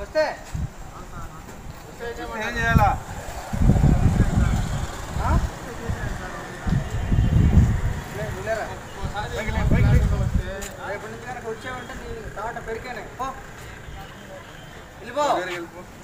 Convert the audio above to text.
What's that?